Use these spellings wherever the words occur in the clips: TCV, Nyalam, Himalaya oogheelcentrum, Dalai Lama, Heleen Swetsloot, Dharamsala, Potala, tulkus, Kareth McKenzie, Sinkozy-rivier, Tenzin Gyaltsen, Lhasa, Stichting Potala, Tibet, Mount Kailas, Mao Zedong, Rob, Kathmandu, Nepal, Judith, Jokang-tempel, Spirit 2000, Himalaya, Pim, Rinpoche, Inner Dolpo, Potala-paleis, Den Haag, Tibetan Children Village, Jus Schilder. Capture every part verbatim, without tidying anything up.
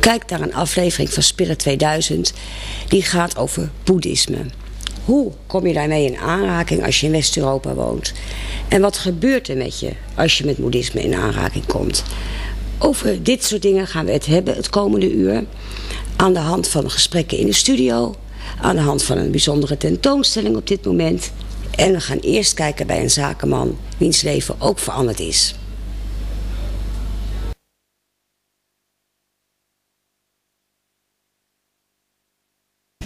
Kijk naar een aflevering van Spirit tweeduizend. Die gaat over boeddhisme. Hoe kom je daarmee in aanraking als je in West-Europa woont? En wat gebeurt er met je als je met boeddhisme in aanraking komt? Over dit soort dingen gaan we het hebben het komende uur. Aan de hand van gesprekken in de studio. Aan de hand van een bijzondere tentoonstelling op dit moment. En we gaan eerst kijken bij een zakenman wiens leven ook veranderd is.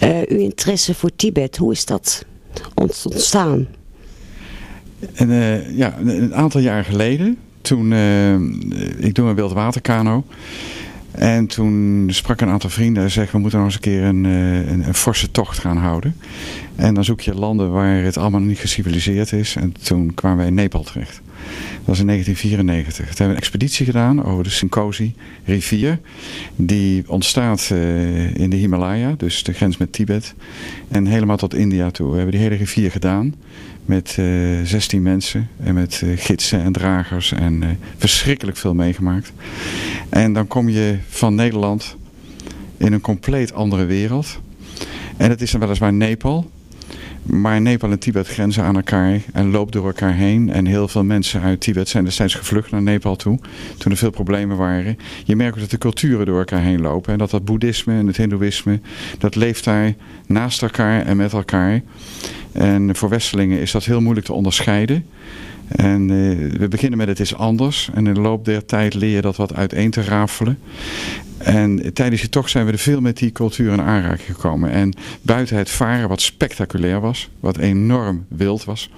Uh, uw interesse voor Tibet, hoe is dat ontstaan? En, uh, ja, een aantal jaar geleden, toen uh, ik doe een wildwaterkano. En toen sprak een aantal vrienden en zei: we moeten nog eens een keer een, een, een forse tocht gaan houden. En dan zoek je landen waar het allemaal niet geciviliseerd is. En toen kwamen wij in Nepal terecht. Dat was in negentien vierennegentig. Toen hebben we een expeditie gedaan over de Sinkozy-rivier. Die ontstaat uh, in de Himalaya, dus de grens met Tibet. En helemaal tot India toe. We hebben die hele rivier gedaan. Met uh, zestien mensen en met uh, gidsen en dragers en uh, verschrikkelijk veel meegemaakt. En dan kom je van Nederland in een compleet andere wereld. En het is dan weliswaar Nepal, maar Nepal en Tibet grenzen aan elkaar en loopt door elkaar heen. En heel veel mensen uit Tibet zijn destijds gevlucht naar Nepal toe, toen er veel problemen waren. Je merkt ook dat de culturen door elkaar heen lopen. En dat dat boeddhisme en het hindoeïsme, dat leeft daar naast elkaar en met elkaar. En voor westerlingen is dat heel moeilijk te onderscheiden. En uh, we beginnen met het is anders. En in de loop der tijd leer je dat wat uiteen te rafelen. En tijdens die tocht zijn we er veel met die cultuur in aanraking gekomen. En buiten het varen, wat spectaculair was, wat enorm wild was.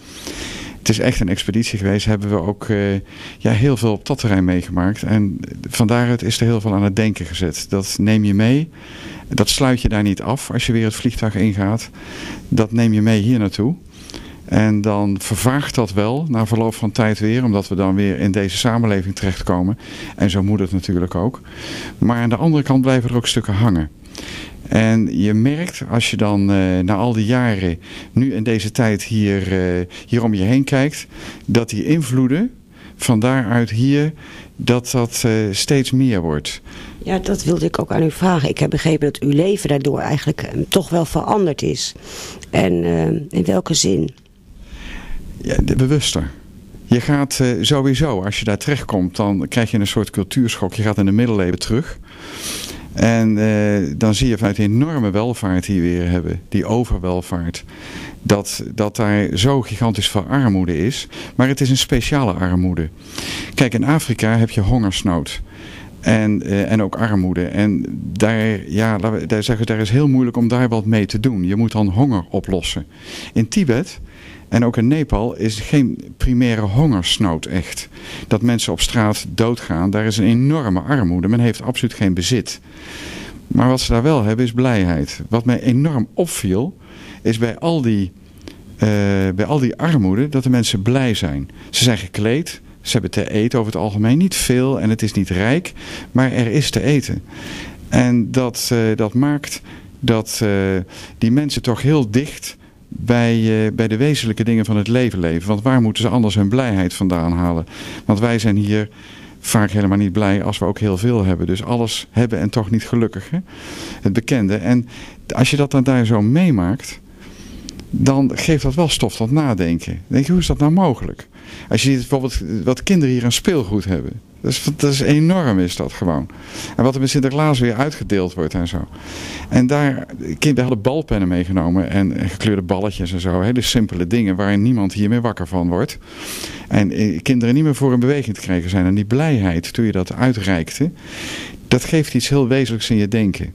Het is echt een expeditie geweest, hebben we ook uh, ja, heel veel op dat terrein meegemaakt. En van daaruit is er heel veel aan het denken gezet. Dat neem je mee, dat sluit je daar niet af als je weer het vliegtuig ingaat. Dat neem je mee hier naartoe. En dan vervaagt dat wel na verloop van tijd weer, omdat we dan weer in deze samenleving terechtkomen. En zo moet het natuurlijk ook. Maar aan de andere kant blijven er ook stukken hangen. En je merkt, als je dan uh, na al die jaren, nu in deze tijd hier, uh, hier om je heen kijkt, dat die invloeden van daaruit hier, dat dat uh, steeds meer wordt. Ja, dat wilde ik ook aan u vragen. Ik heb begrepen dat uw leven daardoor eigenlijk uh, toch wel veranderd is. En uh, in welke zin? Ja, bewuster. Je gaat uh, sowieso, als je daar terechtkomt, dan krijg je een soort cultuurschok. Je gaat in de middeleeuwen terug. En uh, dan zie je vanuit de enorme welvaart die we hier hebben, die overwelvaart, dat, dat daar zo gigantisch veel armoede is. Maar het is een speciale armoede. Kijk, in Afrika heb je hongersnood. En, uh, en ook armoede. En daar, ja, laten we, daar, zeggen, daar is heel moeilijk om daar wat mee te doen. Je moet dan honger oplossen. In Tibet en ook in Nepal is geen primaire hongersnood echt. Dat mensen op straat doodgaan, daar is een enorme armoede. Men heeft absoluut geen bezit. Maar wat ze daar wel hebben is blijheid. Wat mij enorm opviel is bij al die, uh, bij al die armoede dat de mensen blij zijn. Ze zijn gekleed. Ze hebben te eten over het algemeen. Niet veel en het is niet rijk. Maar er is te eten. En dat, uh, dat maakt dat uh, die mensen toch heel dicht Bij, uh, bij de wezenlijke dingen van het leven leven. Want waar moeten ze anders hun blijheid vandaan halen? Want wij zijn hier vaak helemaal niet blij als we ook heel veel hebben. Dus alles hebben en toch niet gelukkig. Hè? Het bekende. En als je dat dan daar zo meemaakt, dan geeft dat wel stof tot nadenken. Dan denk je, hoe is dat nou mogelijk? Als je ziet bijvoorbeeld wat kinderen hier aan speelgoed hebben. Dat is, dat is enorm, is dat gewoon. En wat er met Sinterklaas weer uitgedeeld wordt en zo. En daar, kinderen hadden balpennen meegenomen en, en gekleurde balletjes en zo. Hele simpele dingen waar niemand hier meer wakker van wordt. En eh, kinderen niet meer voor een beweging te krijgen zijn. En die blijheid, toen je dat uitreikte, dat geeft iets heel wezenlijks in je denken.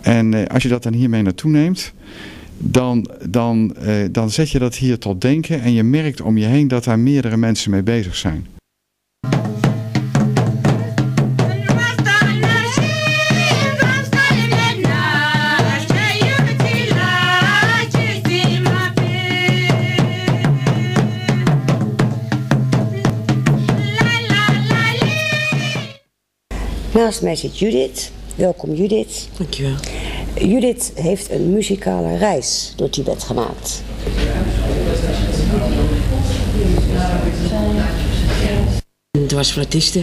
En eh, als je dat dan hiermee naartoe neemt, Dan, dan, eh, dan zet je dat hier tot denken en je merkt om je heen dat daar meerdere mensen mee bezig zijn. Naast mij zit Judith. Welkom Judith. Dankjewel. Judith heeft een muzikale reis door Tibet gemaakt. Het was flautiste.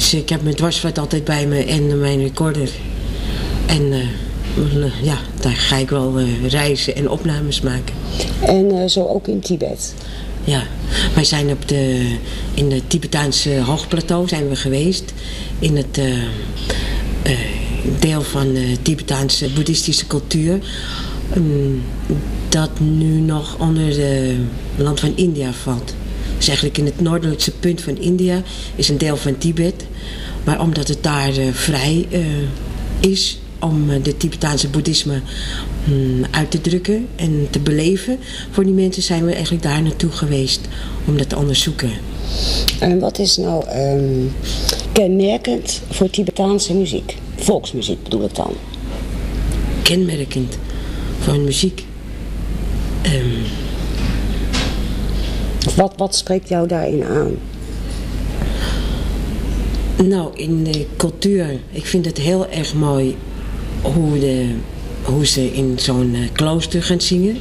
Dus ik heb mijn dwarsfluit altijd bij me en mijn recorder. En uh, ja, daar ga ik wel uh, reizen en opnames maken. En uh, zo ook in Tibet? Ja, wij zijn op de, in de Tibetaanse hoogplateau zijn we geweest. In het uh, uh, deel van de Tibetaanse boeddhistische cultuur. Um, dat nu nog onder het land van India valt. Dus eigenlijk in het noordelijkste punt van India is een deel van Tibet. Maar omdat het daar uh, vrij uh, is om uh, de Tibetaanse boeddhisme um, uit te drukken en te beleven, voor die mensen zijn we eigenlijk daar naartoe geweest om dat te onderzoeken. En wat is nou um, kenmerkend voor Tibetaanse muziek? Volksmuziek bedoel ik dan. Kenmerkend van muziek? Um, Wat, wat spreekt jou daarin aan? Nou, in de cultuur. Ik vind het heel erg mooi hoe, de, hoe ze in zo'n klooster gaan zingen.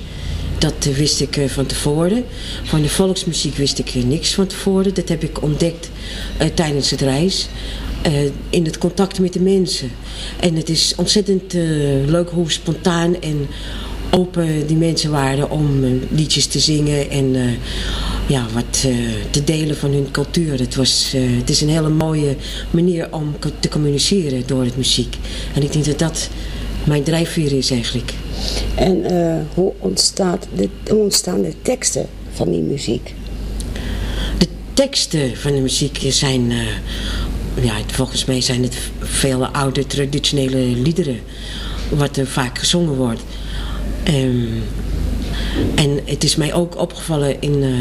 Dat wist ik van tevoren. Van de volksmuziek wist ik niks van tevoren. Dat heb ik ontdekt uh, tijdens het reis. Uh, in het contact met de mensen. En het is ontzettend uh, leuk hoe spontaan en open die mensen waren om liedjes te zingen en uh, ja, wat uh, te delen van hun cultuur. Het, was, uh, het is een hele mooie manier om te communiceren door het muziek. En ik denk dat dat mijn drijfveer is eigenlijk. En uh, hoe, ontstaat de, hoe ontstaan de teksten van die muziek? De teksten van de muziek zijn... Uh, ja, volgens mij zijn het vele oude traditionele liederen wat er vaak gezongen wordt. Um, en het is mij ook opgevallen in, uh,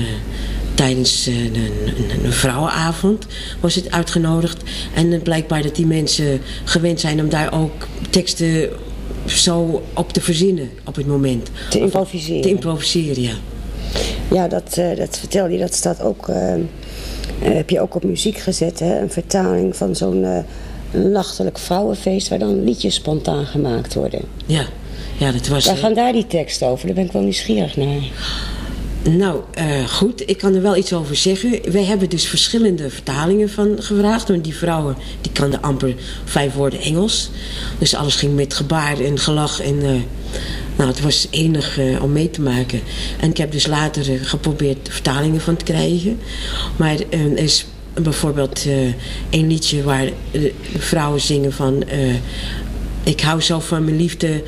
tijdens uh, een, een, een vrouwenavond was het uitgenodigd. En blijkbaar dat die mensen gewend zijn om daar ook teksten zo op te verzinnen op het moment. Te improviseren. Te improviseren, ja. Ja, dat, uh, dat vertelde je. Dat staat ook, uh, heb je ook op muziek gezet, hè? Een vertaling van zo'n uh, nachtelijk vrouwenfeest waar dan liedjes spontaan gemaakt worden. Ja. Ja, dat was, waar gaan daar die teksten over? Daar ben ik wel nieuwsgierig naar. Nou, uh, goed. Ik kan er wel iets over zeggen. Wij hebben dus verschillende vertalingen van gevraagd. Want die vrouwen, die kenden amper vijf woorden Engels. Dus alles ging met gebaar en gelach. En, uh, nou, het was enig uh, om mee te maken. En ik heb dus later uh, geprobeerd vertalingen van te krijgen. Maar uh, er is bijvoorbeeld uh, een liedje waar uh, vrouwen zingen van... Uh, ik hou zo van mijn liefde...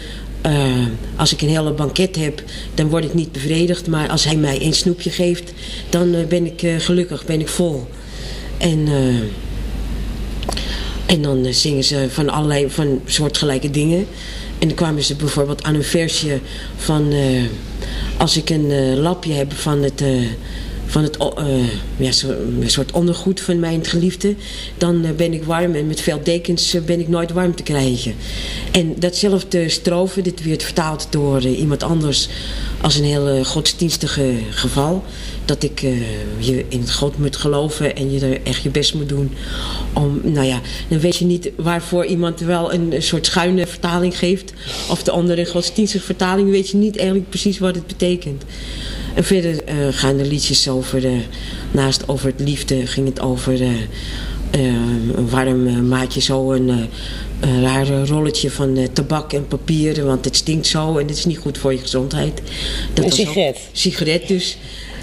Uh, als ik een hele banket heb, dan word ik niet bevredigd. Maar als hij mij een snoepje geeft, dan uh, ben ik uh, gelukkig, ben ik vol. En, uh, en dan uh, zingen ze van allerlei van soortgelijke dingen. En dan kwamen ze bijvoorbeeld aan een versje van... Uh, als ik een uh, lapje heb van het... Uh, van het uh, ja, zo, een soort ondergoed van mijn geliefde, dan uh, ben ik warm en met veel dekens uh, ben ik nooit warm te krijgen. En datzelfde strofe, dit werd vertaald door uh, iemand anders als een heel uh, godsdienstige geval. Dat ik uh, je in God moet geloven en je er echt je best moet doen. Om, nou ja, dan weet je niet waarvoor iemand wel een, een soort schuine vertaling geeft. Of de andere godsdienstige vertaling, weet je niet eigenlijk precies wat het betekent. En verder uh, gaan de liedjes over, uh, naast over het liefde ging het over uh, uh, een warm uh, maatje, zo een, uh, een rare rolletje van uh, tabak en papieren, want het stinkt zo en het is niet goed voor je gezondheid. Dat een sigaret. Ook, sigaret dus.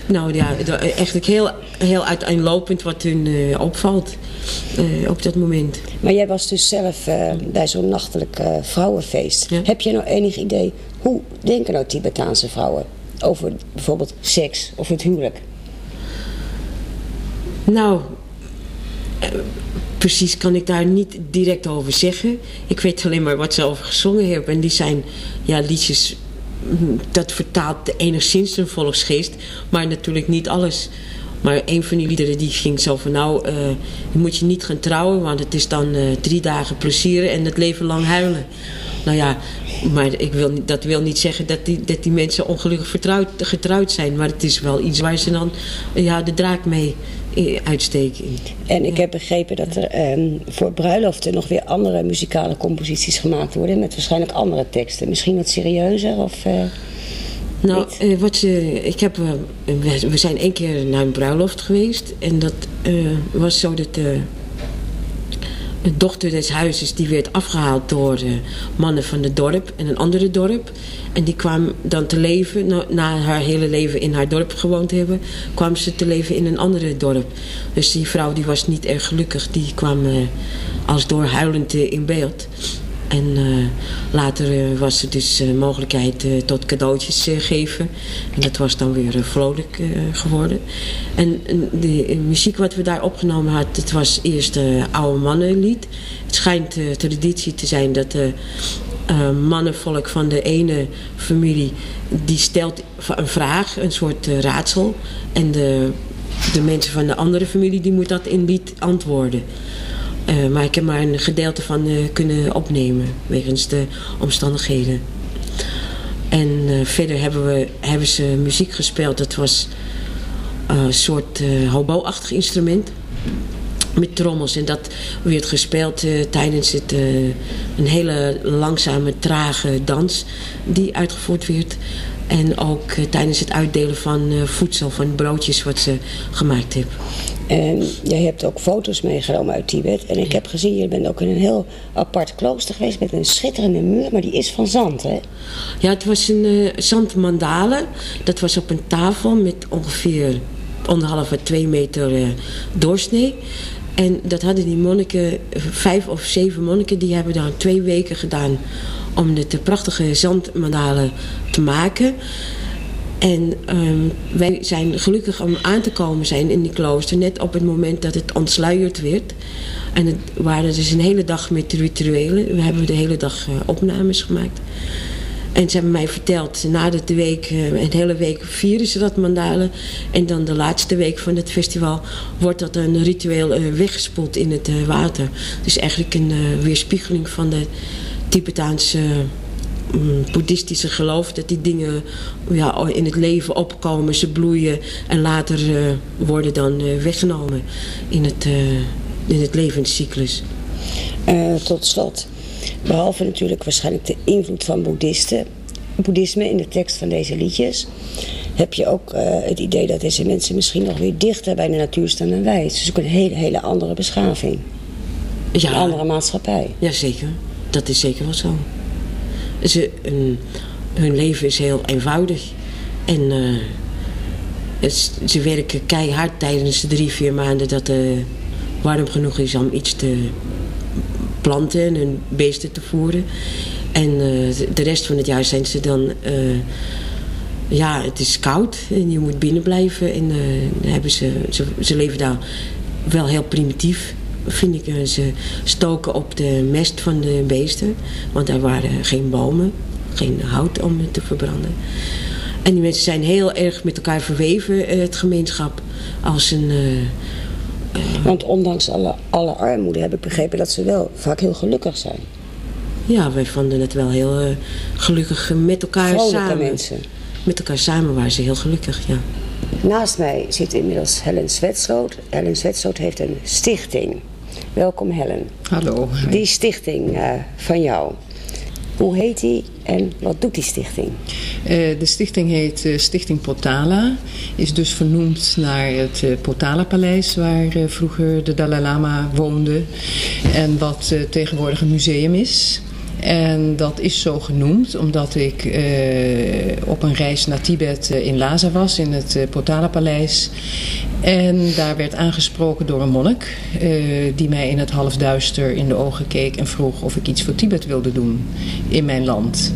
Nou ja, eigenlijk heel, heel uiteenlopend wat hun uh, opvalt uh, op dat moment. Maar jij was dus zelf uh, bij zo'n nachtelijk uh, vrouwenfeest. Ja? Heb je nou enig idee, hoe denken nou Tibetaanse vrouwen over bijvoorbeeld seks of het huwelijk? Nou, uh, precies kan ik daar niet direct over zeggen. Ik weet alleen maar wat ze over gezongen hebben. En die zijn, ja, liedjes, dat vertaalt enigszins een volksgeest, maar natuurlijk niet alles. Maar een van die liederen die ging zo van, nou, uh, moet je niet gaan trouwen, want het is dan uh, drie dagen plezieren en het leven lang huilen. Nou ja, maar ik wil, dat wil niet zeggen dat die, dat die mensen ongelukkig vertrouwd, getrouwd zijn. Maar het is wel iets waar ze dan, ja, de draak mee uitsteken. En ik heb begrepen dat er um, voor bruiloften nog weer andere muzikale composities gemaakt worden. Met waarschijnlijk andere teksten. Misschien wat serieuzer of... Uh... Nou, uh, wat ze, ik heb, uh, we zijn één keer naar een bruiloft geweest. En dat uh, was zo dat... Uh, de dochter des huizes, die werd afgehaald door uh, mannen van het dorp en een andere dorp. En die kwam dan te leven, na, na haar hele leven in haar dorp gewoond te hebben, kwam ze te leven in een andere dorp. Dus die vrouw die was niet erg gelukkig, die kwam uh, als doorhuilend uh, in beeld. En uh, later uh, was er dus uh, mogelijkheid uh, tot cadeautjes uh, geven. En dat was dan weer uh, vrolijk uh, geworden. En uh, de uh, muziek wat we daar opgenomen hadden, het was eerst uh, oude mannenlied. Het schijnt uh, traditie te zijn dat de uh, uh, mannenvolk van de ene familie, die stelt een vraag, een soort uh, raadsel. En de, de mensen van de andere familie, die moet dat in lied antwoorden. Uh, maar ik heb maar een gedeelte van uh, kunnen opnemen, wegens de omstandigheden. En uh, verder hebben, we, hebben ze muziek gespeeld. Dat was uh, een soort uh, hobo-achtig instrument met trommels. En dat werd gespeeld uh, tijdens het, uh, een hele langzame, trage dans die uitgevoerd werd. En ook uh, tijdens het uitdelen van uh, voedsel, van broodjes wat ze gemaakt hebben. En jij hebt ook foto's meegenomen uit Tibet. En ik heb gezien, je bent ook in een heel apart klooster geweest met een schitterende muur, maar die is van zand, hè? Ja, het was een uh, zandmandale. Dat was op een tafel met ongeveer anderhalve, twee meter uh, doorsnee. En dat hadden die monniken, vijf of zeven monniken, die hebben daar twee weken gedaan om dit prachtige zandmandale te maken. En um, wij zijn gelukkig om aan te komen zijn in die klooster, net op het moment dat het ontsluierd werd. En het waren dus een hele dag met rituelen. We hebben de hele dag uh, opnames gemaakt. En ze hebben mij verteld, nadat de week, uh, een hele week vieren ze dat mandalen. En dan de laatste week van het festival wordt dat een ritueel uh, weggespoeld in het uh, water. Dus eigenlijk een uh, weerspiegeling van de Tibetaanse Uh, boeddhistische geloof, dat die dingen ja, in het leven opkomen, ze bloeien en later uh, worden dan uh, weggenomen in het, uh, in het levenscyclus. Uh, tot slot, behalve natuurlijk waarschijnlijk de invloed van boeddhisten, boeddhisme in de tekst van deze liedjes, heb je ook uh, het idee dat deze mensen misschien nog weer dichter bij de natuur staan dan wij. Het is ook een hele, hele andere beschaving. Ja. Een andere maatschappij. Jazeker, dat is zeker wel zo. Ze, hun, hun leven is heel eenvoudig en uh, het, ze werken keihard tijdens de drie, vier maanden dat het uh, warm genoeg is om iets te planten en hun beesten te voeren. En uh, de rest van het jaar zijn ze dan, uh, ja, het is koud en je moet binnen blijven en uh, hebben ze, ze, ze leven daar wel heel primitief. Vind ik, ze stoken op de mest van de beesten, want daar waren geen bomen, geen hout om het te verbranden. En die mensen zijn heel erg met elkaar verweven, het gemeenschap, als een Uh, uh... want ondanks alle, alle armoede heb ik begrepen dat ze wel vaak heel gelukkig zijn. Ja, wij vonden het wel heel uh, gelukkig met elkaar Vrolijke samen. Mensen. Met elkaar samen waren ze heel gelukkig, ja. Naast mij zit inmiddels Heleen Swetsloot. Heleen Swetsloot heeft een stichting. Welkom, Helen. Hallo. Hi. Die stichting uh, van jou. Hoe heet die en wat doet die stichting? Uh, de stichting heet uh, Stichting Potala. Is dus vernoemd naar het uh, Potala-paleis waar uh, vroeger de Dalai Lama woonde. En wat uh, tegenwoordig een museum is. En dat is zo genoemd omdat ik uh, op een reis naar Tibet uh, in Lhasa was, in het uh, Potala-paleis. En daar werd aangesproken door een monnik uh, die mij in het halfduister in de ogen keek en vroeg of ik iets voor Tibet wilde doen in mijn land.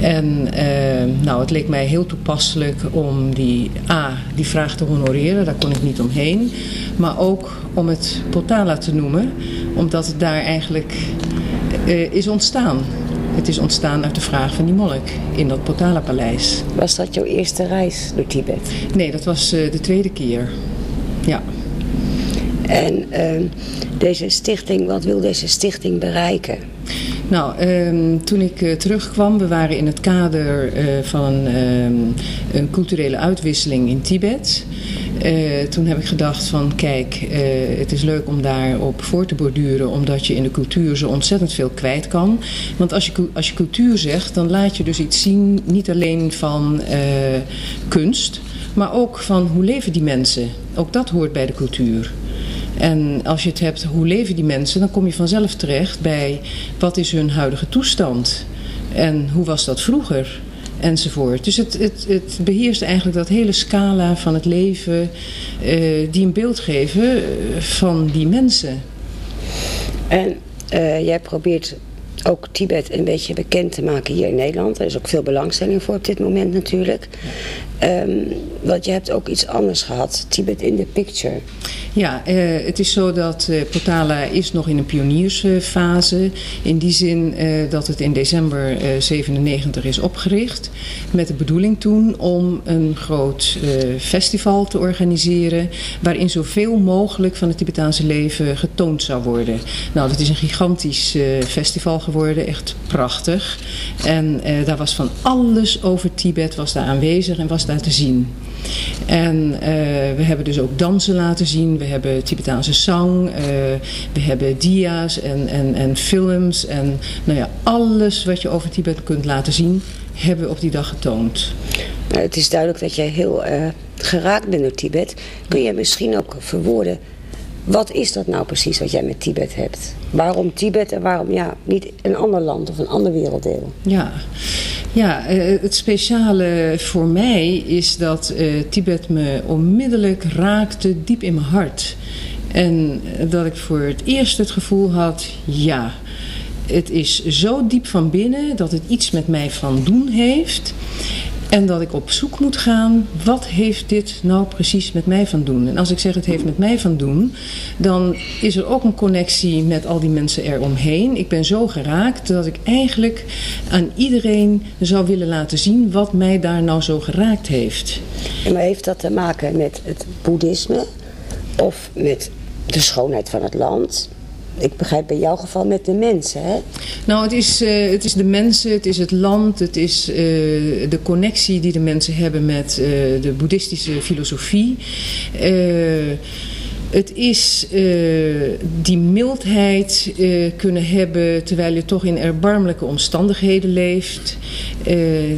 En uh, nou, het leek mij heel toepasselijk om die, A, die vraag te honoreren, daar kon ik niet omheen. Maar ook om het Potala te noemen, omdat het daar eigenlijk Uh, is ontstaan. Het is ontstaan uit de vraag van die monnik in dat Potala-paleis. Was dat jouw eerste reis door Tibet? Nee, dat was uh, de tweede keer. Ja. En uh, deze stichting, wat wil deze stichting bereiken? Nou, um, toen ik uh, terugkwam, we waren in het kader uh, van um, een culturele uitwisseling in Tibet. Uh, toen heb ik gedacht van kijk, uh, het is leuk om daarop voor te borduren, omdat je in de cultuur zo ontzettend veel kwijt kan. Want als je, als je cultuur zegt, dan laat je dus iets zien, niet alleen van uh, kunst, maar ook van hoe leven die mensen. Ook dat hoort bij de cultuur. En als je het hebt, hoe leven die mensen, dan kom je vanzelf terecht bij wat is hun huidige toestand en hoe was dat vroeger enzovoort. Dus het, het, het beheerst eigenlijk dat hele scala van het leven uh, die een beeld geven van die mensen. En uh, jij probeert ook Tibet een beetje bekend te maken hier in Nederland. Er is ook veel belangstelling voor op dit moment natuurlijk. Um, want je hebt ook iets anders gehad. Tibet in the picture. Ja, uh, het is zo dat uh, Potala is nog in een pioniersfase. In die zin uh, dat het in december negentien zevenennegentig uh, is opgericht. Met de bedoeling toen om een groot uh, festival te organiseren. Waarin zoveel mogelijk van het Tibetaanse leven getoond zou worden. Nou, dat is een gigantisch uh, festival geworden. Echt prachtig. En uh, daar was van alles over Tibet was daar aanwezig en was daar te zien. En uh, we hebben dus ook dansen laten zien. We hebben Tibetaanse sang. Uh, we hebben dia's en, en, en films. En nou ja, alles wat je over Tibet kunt laten zien, hebben we op die dag getoond. Nou, het is duidelijk dat jij heel uh, geraakt bent door Tibet. Kun je misschien ook verwoorden, wat is dat nou precies wat jij met Tibet hebt? Waarom Tibet en waarom ja, niet een ander land of een ander werelddeel? Ja. Ja, het speciale voor mij is dat uh, Tibet me onmiddellijk raakte diep in mijn hart. En dat ik voor het eerst het gevoel had, ja, het is zo diep van binnen dat het iets met mij van doen heeft. En dat ik op zoek moet gaan, wat heeft dit nou precies met mij van doen? En als ik zeg het heeft met mij van doen, dan is er ook een connectie met al die mensen eromheen. Ik ben zo geraakt dat ik eigenlijk aan iedereen zou willen laten zien wat mij daar nou zo geraakt heeft. Maar heeft dat te maken met het boeddhisme of met de schoonheid van het land? Ik begrijp bij jouw geval met de mensen, hè? Nou, het is, uh, het is de mensen, het is het land, het is uh, de connectie die de mensen hebben met uh, de boeddhistische filosofie. Uh, het is uh, die mildheid uh, kunnen hebben terwijl je toch in erbarmelijke omstandigheden leeft. Uh,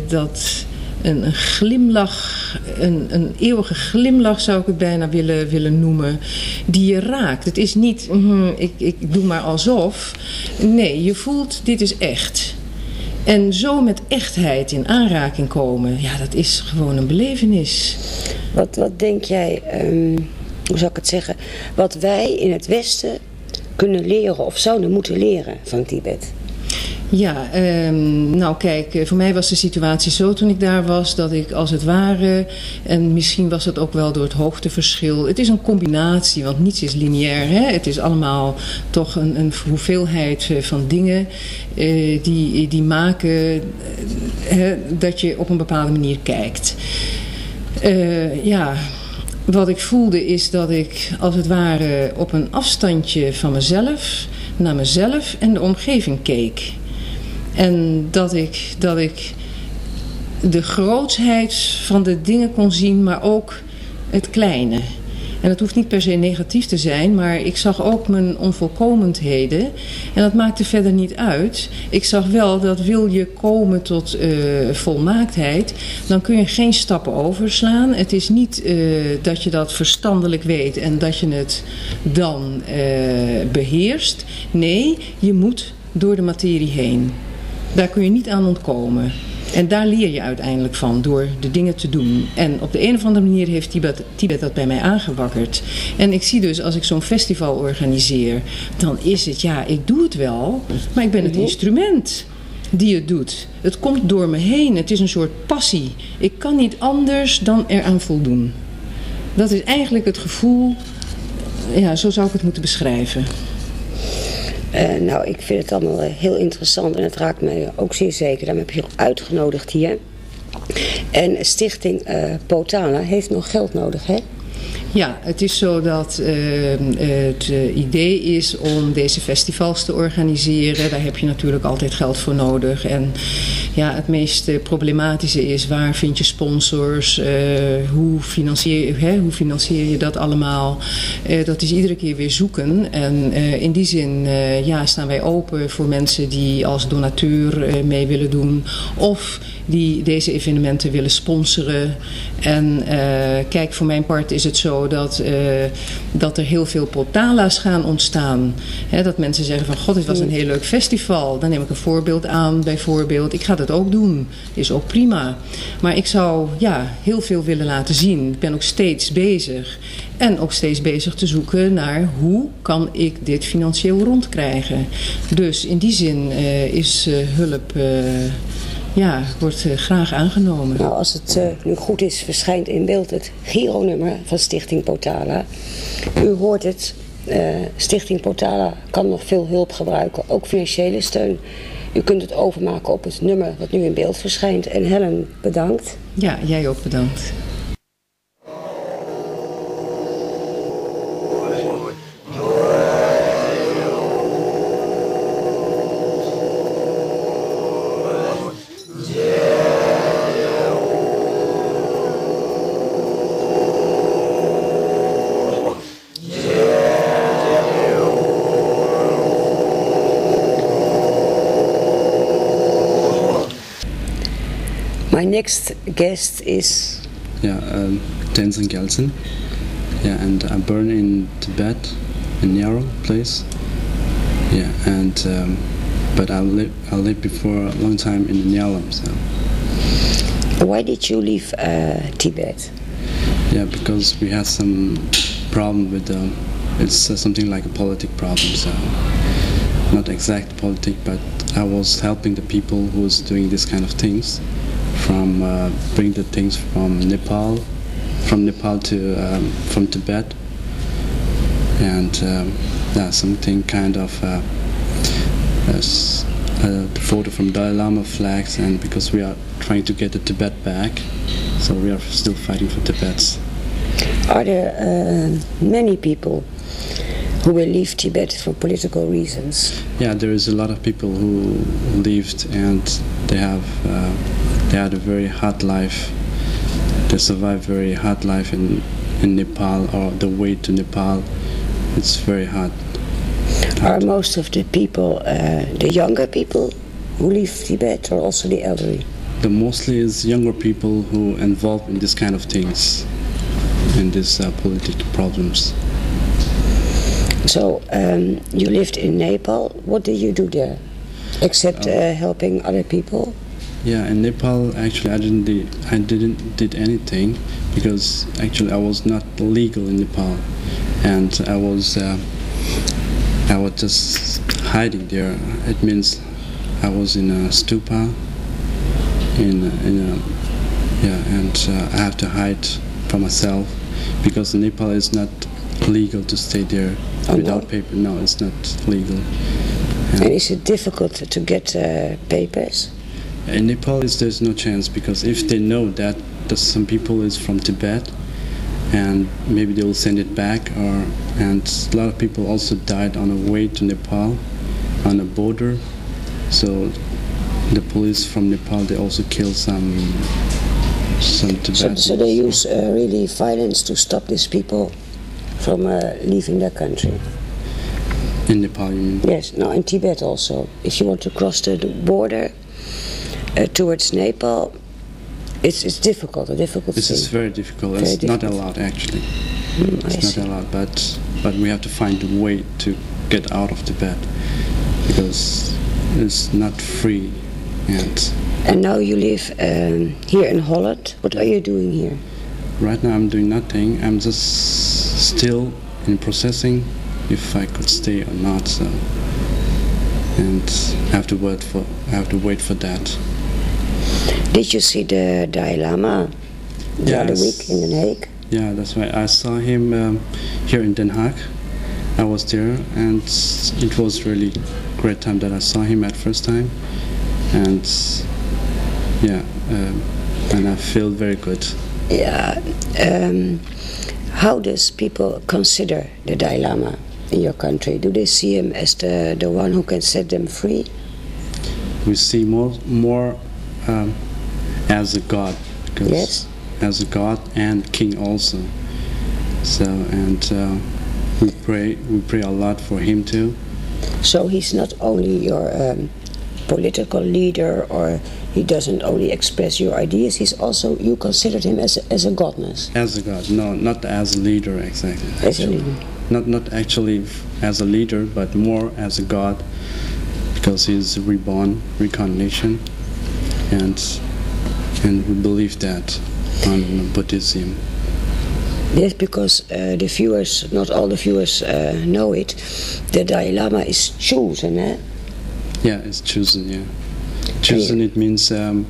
dat... Een, een glimlach, een, een eeuwige glimlach zou ik het bijna willen, willen noemen, die je raakt. Het is niet, mm, ik, ik doe maar alsof. Nee, je voelt, dit is echt. En zo met echtheid in aanraking komen, ja, dat is gewoon een belevenis. Wat, wat denk jij, um, hoe zou ik het zeggen, wat wij in het Westen kunnen leren of zouden moeten leren van Tibet? Ja, euh, nou kijk, voor mij was de situatie zo toen ik daar was, dat ik als het ware, en misschien was dat ook wel door het hoogteverschil, het is een combinatie, want niets is lineair, hè? Het is allemaal toch een, een hoeveelheid van dingen eh, die, die maken eh, dat je op een bepaalde manier kijkt. Uh, ja... Wat ik voelde is dat ik als het ware op een afstandje van mezelf, naar mezelf en de omgeving keek. En dat ik, dat ik de grootsheid van de dingen kon zien, maar ook het kleine. En dat hoeft niet per se negatief te zijn, maar ik zag ook mijn onvolkomendheden. En dat maakte verder niet uit. Ik zag wel dat wil je komen tot uh, volmaaktheid, dan kun je geen stappen overslaan. Het is niet uh, dat je dat verstandelijk weet en dat je het dan uh, beheerst. Nee, je moet door de materie heen. Daar kun je niet aan ontkomen. En daar leer je uiteindelijk van, door de dingen te doen. En op de een of andere manier heeft Tibet, Tibet dat bij mij aangewakkerd. En ik zie dus, als ik zo'n festival organiseer, dan is het, ja, ik doe het wel, maar ik ben het instrument die het doet. Het komt door me heen, het is een soort passie. Ik kan niet anders dan eraan voldoen. Dat is eigenlijk het gevoel, ja, zo zou ik het moeten beschrijven. Uh, nou, ik vind het allemaal heel interessant en het raakt mij ook zeer zeker. Daarom heb je je uitgenodigd hier. En Stichting uh, Potala heeft nog geld nodig, hè? Ja, het is zo dat uh, het idee is om deze festivals te organiseren. Daar heb je natuurlijk altijd geld voor nodig. En ja, het meest uh, problematische is. Waar vind je sponsors? Uh, hoe, financier, hè, hoe financier je dat allemaal? Uh, dat is iedere keer weer zoeken. En uh, in die zin uh, ja, staan wij open voor mensen die als donateur uh, mee willen doen. Of die deze evenementen willen sponsoren. En uh, kijk, voor mijn part is het zo dat, uh, dat er heel veel potala's gaan ontstaan. He, dat mensen zeggen van, god, dit was een heel leuk festival. Dan neem ik een voorbeeld aan, bijvoorbeeld. Ik ga dat ook doen. Is ook prima. Maar ik zou ja, heel veel willen laten zien. Ik ben ook steeds bezig. En ook steeds bezig te zoeken naar hoe kan ik dit financieel rondkrijgen. Dus in die zin uh, is uh, hulp... Uh, Ja, wordt uh, graag aangenomen. Nou, als het uh, nu goed is, verschijnt in beeld het Giro-nummer van Stichting Potala. U hoort het, uh, Stichting Potala kan nog veel hulp gebruiken, ook financiële steun. U kunt het overmaken op het nummer wat nu in beeld verschijnt. En Helen, bedankt. Ja, jij ook bedankt. My next guest is... Yeah, uh, Tenzin Gyaltsen. Yeah, and I born in Tibet, a narrow place. Yeah, and um, but I lived I lived before a long time in Nyalam. So. Why did you leave uh, Tibet? Yeah, because we had some problem with the, it's uh, something like a politic problem. So not exact politic, but I was helping the people who was doing this kind of things. From uh, bring the things from Nepal, from Nepal to um, from Tibet, and um, yeah, something kind of uh, a photo from Dalai Lama flags, and because we are trying to get the Tibet back, so we are still fighting for Tibet. Are there uh, many people who will leave Tibet for political reasons? Yeah, there is a lot of people who left and they have. Uh, They had a very hard life. They survived very hard life in, in Nepal, or the way to Nepal. It's very hard. hard. Are most of the people, uh, the younger people who leave Tibet, or also the elderly? The mostly is younger people who involved in this kind of things, in these uh, political problems. So um, you lived in Nepal. What did you do there, except uh, helping other people? Yeah, in Nepal actually I didn't de I didn't did anything because actually I was not legal in Nepal, and I was uh, I was just hiding there. It means I was in a stupa, in a, in a yeah, and uh, I have to hide from myself because in Nepal it's not legal to stay there oh, without no. paper. No, it's not legal. Yeah. And is it difficult to get uh, papers? In Nepal, is, there's no chance because if they know that, that some people is from Tibet, and maybe they will send it back, or and a lot of people also died on the way to Nepal, on the border. So the police from Nepal they also killed some some Tibetans. So, so they use uh, really violence to stop these people from uh, leaving their country. In Nepal, you mean? Yes. No, in Tibet also. If you want to cross the border. Uh, towards Nepal, it's it's difficult. A difficult. This thing. is very difficult. Very it's difficult. not allowed actually. Mm, it's I not see. allowed. But but we have to find a way to get out of Tibet because it's not free. And and now you live um, here in Holland. What are you doing here? Right now I'm doing nothing. I'm just still in processing if I could stay or not. So and I have to wait for I have to wait for that. Did you see the Dalai Lama the yes. other week in Den Haag? Yeah, that's right. I saw him um, here in Den Haag. I was there, and it was really great time that I saw him at first time. And yeah, um, and I feel very good. Yeah. Um, how does people consider the Dalai Lama in your country? Do they see him as the the one who can set them free? We see more more. um, as a god. Because yes. As a god and king also. So and uh, we pray we pray a lot for him too. So he's not only your um, political leader, or he doesn't only express your ideas. He's also, you considered him as a, as a godness. As a god, no, not as a leader exactly. As a leader. Not not actually as a leader, but more as a god, because he's reborn, reincarnation, and and we believe that on Buddhism. Yes, because uh, the viewers, not all the viewers uh, know it, the Dalai Lama is chosen, eh? Yeah, it's chosen, yeah. Chosen, it means, um,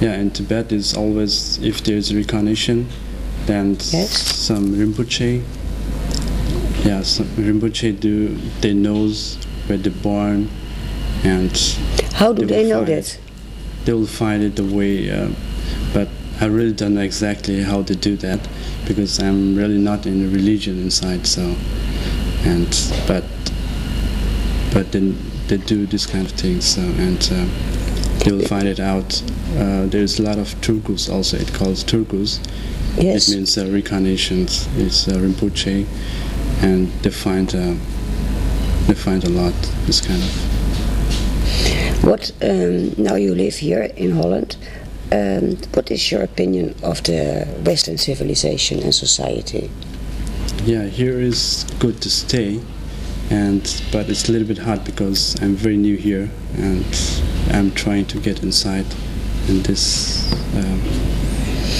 yeah, in Tibet is always, if there's reincarnation, then yes. some Rinpoche, yeah, some Rinpoche do, they knows where they're born, and... How do they, they know that? They will find it the way, uh, but I really don't know exactly how to do that, because I'm really not in the religion inside, so, and, but, but then they do this kind of thing, so, and uh, you'll find it out. Uh, there's a lot of tulkus also, it calls tulkus. Yes. It means uh, reincarnations, it's uh, Rinpoche, and they find, uh, they find a lot, this kind of. What, um, now you live here in Holland. Um, what is your opinion of the Western civilization and society? Yeah, here is good to stay, and but it's a little bit hard because I'm very new here and I'm trying to get inside in this um,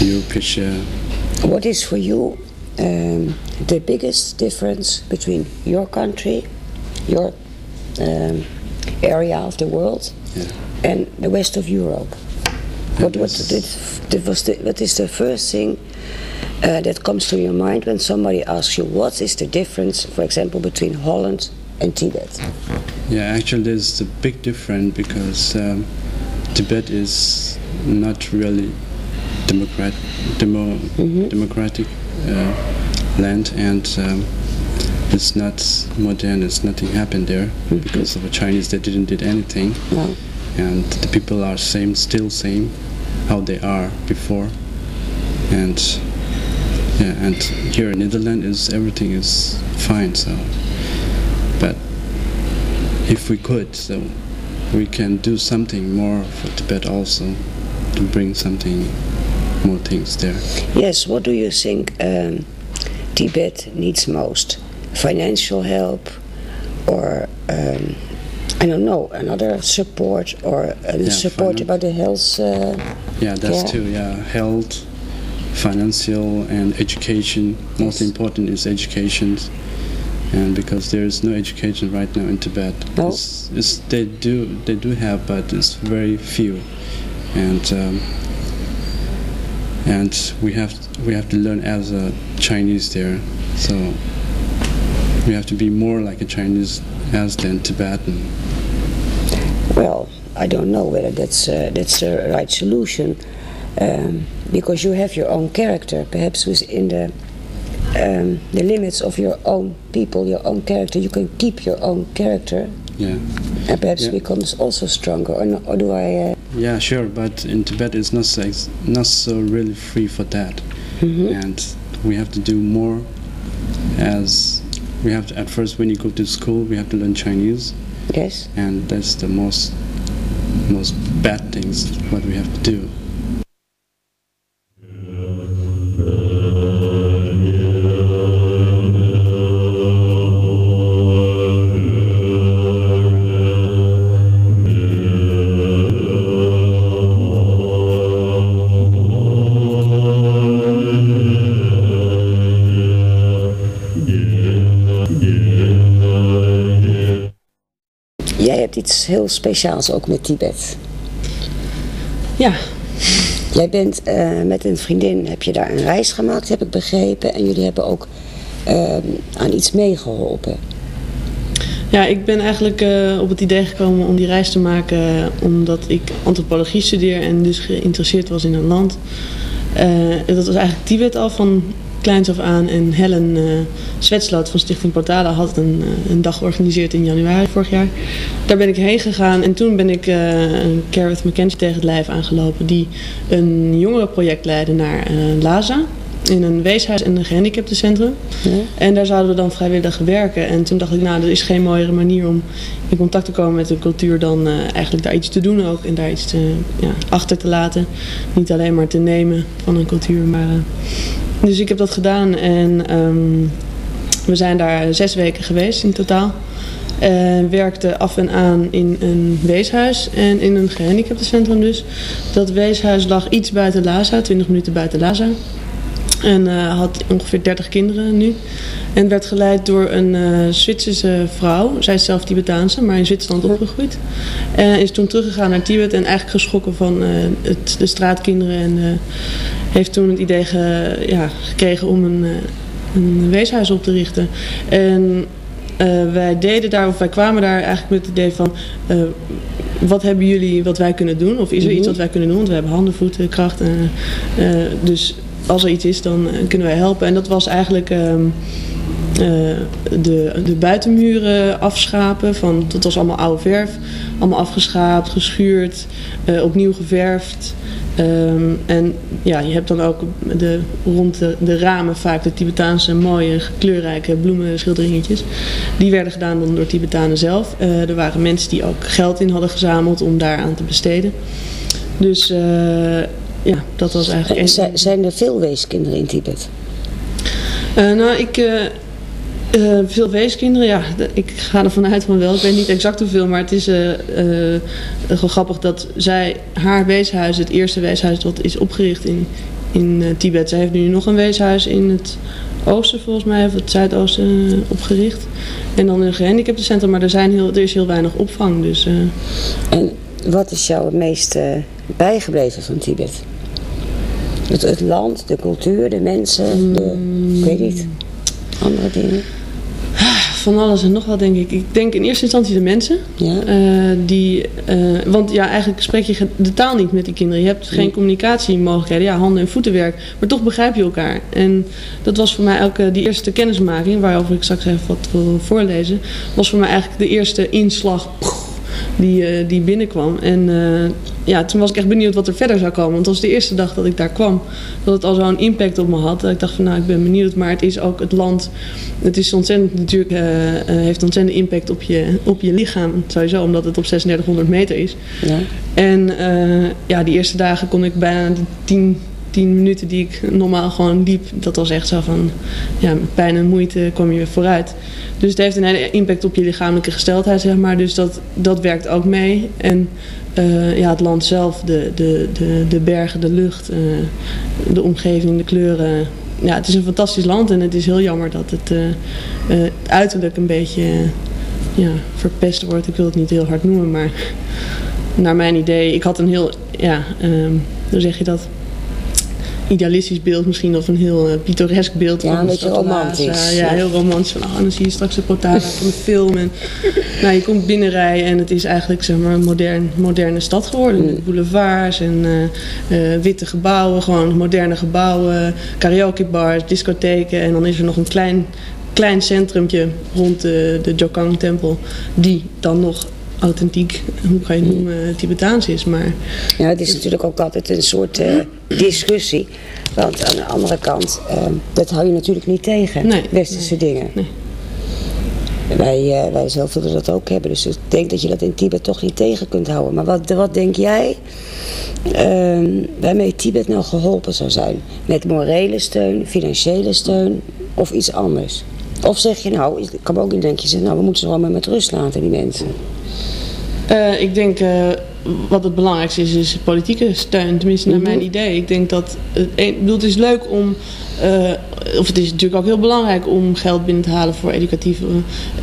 new picture. What is for you um, the biggest difference between your country, your um, area of the world, yeah. and the West of Europe? What, what, did, did was the, what is the first thing uh, that comes to your mind when somebody asks you what is the difference, for example, between Holland and Tibet? Yeah, actually there's a big difference because um, Tibet is not really democrat, demo, mm-hmm. democratic uh, land, and um, it's not modern, it's nothing happened there mm-hmm. because of the Chinese, they didn't do anything. No. And the people are same, still same, how they are before, and yeah, and here in Netherlands is everything is fine. So, but if we could, so we can do something more for Tibet also, to bring something more things there. Yes. What do you think um, Tibet needs most? Financial help, or? Um, I don't know, another support or uh, yeah, support about the health. Uh, yeah, that's yeah. too. Yeah, health, financial, and education. Yes. Most important is education, and because there is no education right now in Tibet, no. it's, it's, they do they do have, but it's very few, and um, and we have we have to learn as a Chinese there, so we have to be more like a Chinese as than Tibetan. Well, I don't know whether that's uh, that's the right solution, um, because you have your own character. Perhaps within the um, the limits of your own people, your own character, you can keep your own character. Yeah. And perhaps yeah. becomes also stronger. Or, no, or do I? Uh, yeah, sure. But in Tibet, it's not so, not so really free for that, mm-hmm. and we have to do more. As we have to, at first when you go to school, we have to learn Chinese. Yes. And that's the most, most bad things what we have to do. Iets heel speciaals ook met Tibet. Ja. Jij bent uh, met een vriendin, heb je daar een reis gemaakt, heb ik begrepen. En jullie hebben ook uh, aan iets meegeholpen. Ja, ik ben eigenlijk uh, op het idee gekomen om die reis te maken omdat ik antropologie studeer en dus geïnteresseerd was in een land. Uh, dat was eigenlijk Tibet al van kleins af aan. En Heleen uh, Swetsloot van Stichting Potala had een, een dag georganiseerd in januari vorig jaar. Daar ben ik heen gegaan en toen ben ik uh, Kareth McKenzie tegen het lijf aangelopen. Die een jongerenproject leidde naar uh, Lhasa. In een weeshuis en een gehandicaptencentrum. Ja. En daar zouden we dan vrijwillig werken. En toen dacht ik, nou, er is geen mooiere manier om in contact te komen met een cultuur dan uh, eigenlijk daar iets te doen ook. En daar iets te, ja, achter te laten. Niet alleen maar te nemen van een cultuur. Maar, uh, dus ik heb dat gedaan en um, we zijn daar zes weken geweest in totaal. Uh, werkte af en aan in een weeshuis en in een gehandicaptencentrum dus. Dat weeshuis lag iets buiten Lhasa, twintig minuten buiten Lhasa. En uh, had ongeveer dertig kinderen nu. En werd geleid door een uh, Zwitserse vrouw. Zij is zelf Tibetaanse, maar in Zwitserland opgegroeid. En is toen teruggegaan naar Tibet en eigenlijk geschrokken van uh, het, de straatkinderen. En uh, heeft toen het idee ge, ja, gekregen om een, een weeshuis op te richten. En uh, wij deden daar, of wij kwamen daar eigenlijk met het idee van... Uh, wat hebben jullie wat wij kunnen doen? Of is er iets wat wij kunnen doen? Want we hebben handen, voeten, kracht. Uh, uh, dus... Als er iets is, dan kunnen wij helpen. En dat was eigenlijk uh, uh, de, de buitenmuren afschapen. Van, dat was allemaal oude verf. Allemaal afgeschaapt, geschuurd, uh, opnieuw geverfd. Um, en ja, je hebt dan ook de, rond de, de ramen vaak de Tibetaanse mooie kleurrijke bloemenschilderingetjes. Die werden gedaan dan door Tibetanen zelf. Uh, er waren mensen die ook geld in hadden gezameld om daaraan te besteden. Dus... Uh, Ja, dat was eigenlijk... En zijn er veel weeskinderen in Tibet? Uh, nou, ik... Uh, uh, veel weeskinderen, ja. Ik ga ervan uit van wel. Ik weet niet exact hoeveel, maar het is uh, uh, gewoon grappig dat zij... Haar weeshuis, het eerste weeshuis dat is opgericht in, in uh, Tibet. Zij heeft nu nog een weeshuis in het oosten, volgens mij, of het zuidoosten uh, opgericht. En dan een gehandicaptencentrum, maar er, zijn heel, er is heel weinig opvang, dus... Uh... En wat is jou het meest uh, bijgebleven van Tibet? Het, het land, de cultuur, de mensen, de, ik weet niet, andere dingen? Van alles en nog wat, denk ik. Ik denk in eerste instantie de mensen. Ja. Uh, die, uh, want ja, eigenlijk spreek je de taal niet met die kinderen. Je hebt geen communicatiemogelijkheden. Ja, handen- en voetenwerk. Maar toch begrijp je elkaar. En dat was voor mij ook uh, die eerste kennismaking, waarover ik straks even wat wil voorlezen. Was voor mij eigenlijk de eerste inslag... Die, die binnenkwam. En uh, ja, toen was ik echt benieuwd wat er verder zou komen. Want dat was de eerste dag dat ik daar kwam. Dat het al zo'n impact op me had. Dat ik dacht van, nou, ik ben benieuwd. Maar het is ook het land. Het is ontzettend natuurlijk, uh, heeft ontzettend impact op je, op je lichaam. Sowieso, omdat het op drieduizend zeshonderd meter is. Ja. En uh, ja, die eerste dagen kon ik bijna de tien... tien minuten die ik normaal gewoon liep, dat was echt zo van, ja, met pijn en moeite kwam je weer vooruit. Dus het heeft een hele impact op je lichamelijke gesteldheid, zeg maar. Dus dat, dat werkt ook mee. En uh, ja, het land zelf, de, de, de, de bergen, de lucht, uh, de omgeving, de kleuren. Ja, het is een fantastisch land en het is heel jammer dat het uh, uh, uiterlijk een beetje uh, ja, verpest wordt. Ik wil het niet heel hard noemen, maar naar mijn idee, ik had een heel, ja, uh, hoe zeg je dat? Idealistisch beeld misschien, of een heel uh, pittoresk beeld. Ja, een beetje romantisch. Uh, ja, heel romantisch. Van, oh, dan zie je straks de Potala van de film. En, nou, je komt binnenrijden en het is eigenlijk, zeg maar, een modern, moderne stad geworden. Mm. Boulevards en uh, uh, witte gebouwen, gewoon moderne gebouwen, karaokebars, discotheken. En dan is er nog een klein, klein centrumpje rond de, de Jokang-tempel, die dan nog... authentiek, hoe kan je het noemen, Tibetaans is, maar... Ja, het is natuurlijk ook altijd een soort uh, discussie, want aan de andere kant, uh, dat hou je natuurlijk niet tegen, nee, westerse nee, dingen. Nee. Wij, uh, wij zelf willen dat ook hebben, dus ik denk dat je dat in Tibet toch niet tegen kunt houden. Maar wat, wat denk jij, uh, waarmee Tibet nou geholpen zou zijn? Met morele steun, financiële steun of iets anders? Of zeg je nou, ik kan me ook niet denken, je zegt, nou, we moeten ze allemaal met rust laten, die mensen. Uh, ik denk uh, wat het belangrijkste is, is politieke steun, tenminste naar mijn idee. Ik denk dat het, ik bedoel, het is leuk om, uh, of het is natuurlijk ook heel belangrijk om geld binnen te halen voor educatieve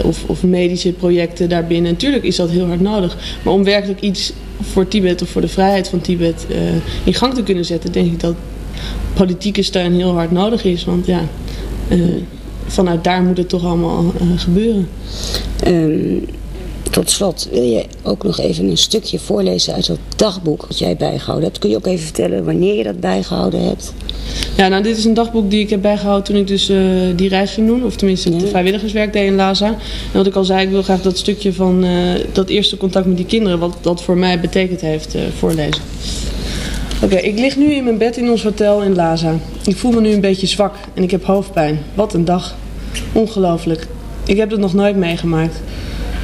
of, of medische projecten daarbinnen. Natuurlijk is dat heel hard nodig, maar om werkelijk iets voor Tibet of voor de vrijheid van Tibet uh, in gang te kunnen zetten, denk ik dat politieke steun heel hard nodig is, want ja... Uh, vanuit daar moet het toch allemaal uh, gebeuren. Um, tot slot wil je ook nog even een stukje voorlezen uit dat dagboek dat jij bijgehouden hebt. Kun je ook even vertellen wanneer je dat bijgehouden hebt? Ja, nou, dit is een dagboek die ik heb bijgehouden toen ik dus uh, die reis ging doen. Of tenminste het vrijwilligerswerk deed in Lhasa. En wat ik al zei, ik wil graag dat stukje van uh, dat eerste contact met die kinderen, wat dat voor mij betekend heeft, uh, voorlezen. Oké, okay, ik lig nu in mijn bed in ons hotel in Lhasa. Ik voel me nu een beetje zwak en ik heb hoofdpijn. Wat een dag. Ongelooflijk. Ik heb dat nog nooit meegemaakt.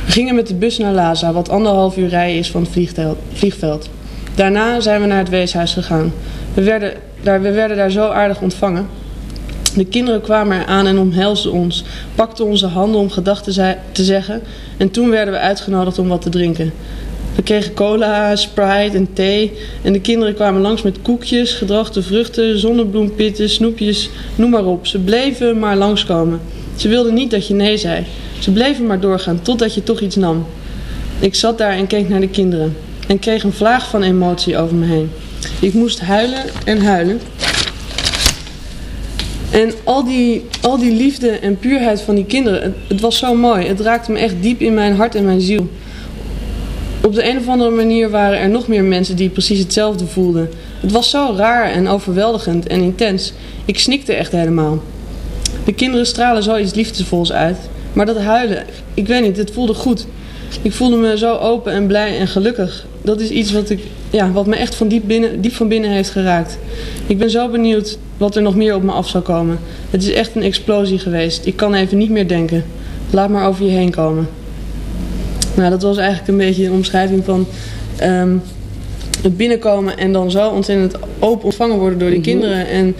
We gingen met de bus naar Lhasa, wat anderhalf uur rijden is van het vliegveld. Daarna zijn we naar het weeshuis gegaan. We werden daar, we werden daar zo aardig ontvangen. De kinderen kwamen eraan en omhelsden ons, pakten onze handen om gedachten te zeggen en toen werden we uitgenodigd om wat te drinken. We kregen cola, Sprite en thee en de kinderen kwamen langs met koekjes, gedroogde vruchten, zonnebloempitten, snoepjes, noem maar op. Ze bleven maar langskomen. Ze wilden niet dat je nee zei. Ze bleven maar doorgaan totdat je toch iets nam. Ik zat daar en keek naar de kinderen en kreeg een vlaag van emotie over me heen. Ik moest huilen en huilen. En al die, al die liefde en puurheid van die kinderen, het, het was zo mooi. Het raakte me echt diep in mijn hart en mijn ziel. Op de een of andere manier waren er nog meer mensen die precies hetzelfde voelden. Het was zo raar en overweldigend en intens. Ik snikte echt helemaal. De kinderen stralen zoiets liefdevols uit. Maar dat huilen, ik weet niet, het voelde goed. Ik voelde me zo open en blij en gelukkig. Dat is iets wat, ik, ja, wat me echt van diep, binnen, diep van binnen heeft geraakt. Ik ben zo benieuwd wat er nog meer op me af zou komen. Het is echt een explosie geweest. Ik kan even niet meer denken. Laat maar over je heen komen. Nou, dat was eigenlijk een beetje een omschrijving van um, het binnenkomen en dan zo ontzettend open ontvangen worden door de mm-hmm. kinderen. En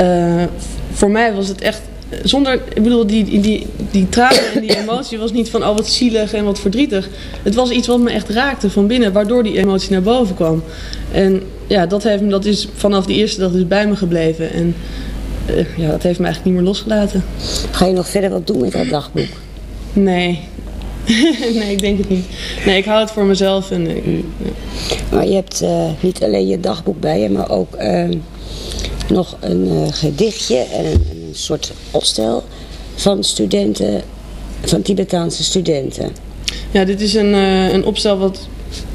uh, voor mij was het echt, zonder, ik bedoel, die, die, die tranen en die emotie was niet van oh wat zielig en wat verdrietig. Het was iets wat me echt raakte van binnen, waardoor die emotie naar boven kwam. En ja, dat, heeft, dat is vanaf de eerste dag dus bij me gebleven. En uh, ja, dat heeft me eigenlijk niet meer losgelaten. Ga je nog verder wat doen met dat dagboek? Nee. Nee, ik denk het niet. Nee, ik hou het voor mezelf. En, uh, ja. Maar je hebt uh, niet alleen je dagboek bij je, maar ook uh, nog een uh, gedichtje en een, een soort opstel van studenten, van Tibetaanse studenten. Ja, dit is een, uh, een opstel wat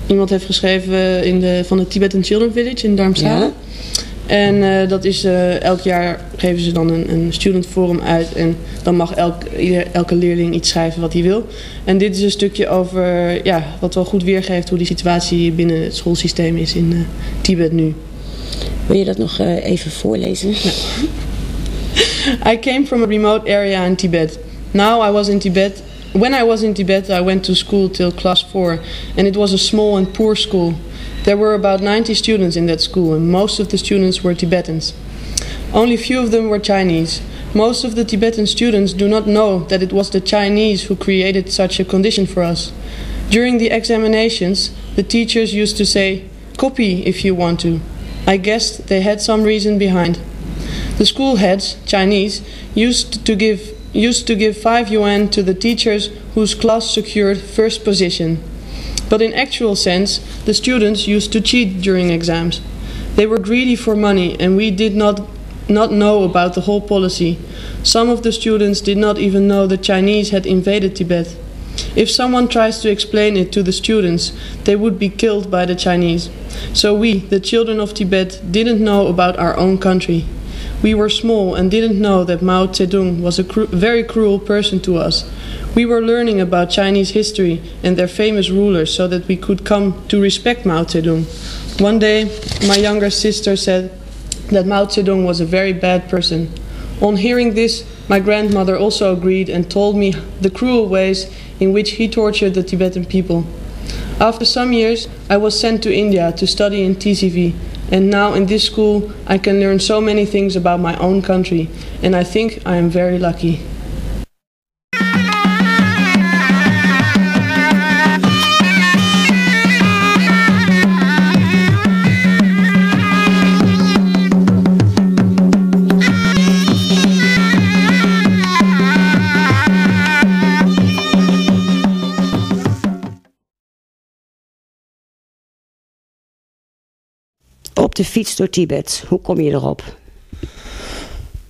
iemand heeft geschreven in de, van de Tibetan Children Village in Dharamsala. Ja? En uh, dat is, uh, elk jaar geven ze dan een, een student forum uit en dan mag elk, ieder, elke leerling iets schrijven wat hij wil. En dit is een stukje over, ja, wat wel goed weergeeft hoe die situatie binnen het schoolsysteem is in uh, Tibet nu. Wil je dat nog uh, even voorlezen? Ja. I came from a remote area in Tibet. Now I was in Tibet. When I was in Tibet I went to school till class four and it was a small and poor school. There were about ninety students in that school and most of the students were Tibetans. Only few of them were Chinese. Most of the Tibetan students do not know that it was the Chinese who created such a condition for us. During the examinations, the teachers used to say, "Copy if you want to." I guessed they had some reason behind. The school heads, Chinese, used to give used to give five yuan to the teachers whose class secured first position. But in actual sense, the students used to cheat during exams. They were greedy for money and we did not, not know about the whole policy. Some of the students did not even know the Chinese had invaded Tibet. If someone tries to explain it to the students, they would be killed by the Chinese. So we, the children of Tibet, didn't know about our own country. We were small and didn't know that Mao Zedong was a cru- very cruel person to us. We were learning about Chinese history and their famous rulers so that we could come to respect Mao Zedong. One day, my younger sister said that Mao Zedong was a very bad person. On hearing this, my grandmother also agreed and told me the cruel ways in which he tortured the Tibetan people. After some years, I was sent to India to study in T C V, and now in this school I can learn so many things about my own country, and I think I am very lucky. Op de fiets door Tibet, hoe kom je erop?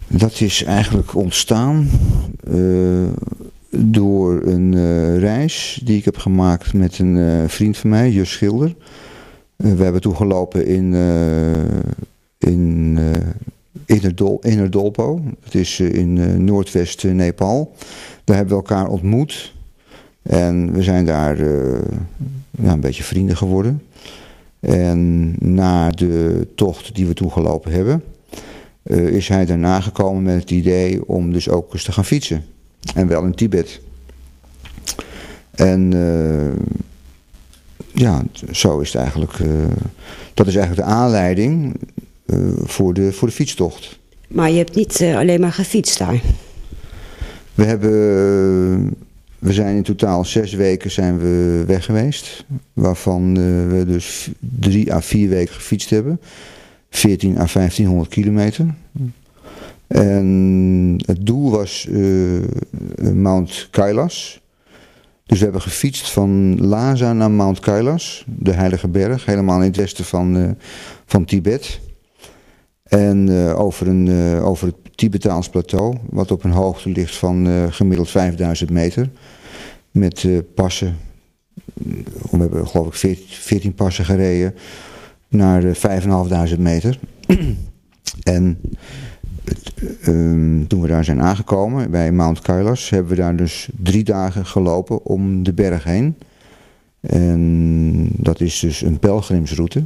Dat is eigenlijk ontstaan uh, door een uh, reis die ik heb gemaakt met een uh, vriend van mij, Jus Schilder. Uh, we hebben toen gelopen in, uh, in, uh, Inner Dol, Inner Dolpo. Dat is in uh, noordwest Nepal. Daar hebben we elkaar ontmoet. En we zijn daar uh, nou, een beetje vrienden geworden. En na de tocht die we toen gelopen hebben, uh, is hij daarna gekomen met het idee om dus ook eens te gaan fietsen. En wel in Tibet. En uh, ja, zo is het eigenlijk. Uh, dat is eigenlijk de aanleiding uh, voor, de, voor de fietstocht. Maar je hebt niet uh, alleen maar gefietst daar? We hebben... Uh, We zijn in totaal zes weken zijn we weg geweest, waarvan uh, we dus drie à vier weken gefietst hebben. veertien à vijftienhonderd kilometer. En het doel was uh, Mount Kailas. Dus we hebben gefietst van Lhasa naar Mount Kailas, de heilige berg, helemaal in het westen van, uh, van Tibet. En uh, over, een, uh, over het Tibetaans plateau, wat op een hoogte ligt van uh, gemiddeld vijfduizend meter. Met uh, passen, we hebben geloof ik veertien, veertien passen gereden, naar uh, vijfduizend vijfhonderd meter. En het, um, toen we daar zijn aangekomen, bij Mount Kailas, hebben we daar dus drie dagen gelopen om de berg heen. En dat is dus een pelgrimsroute.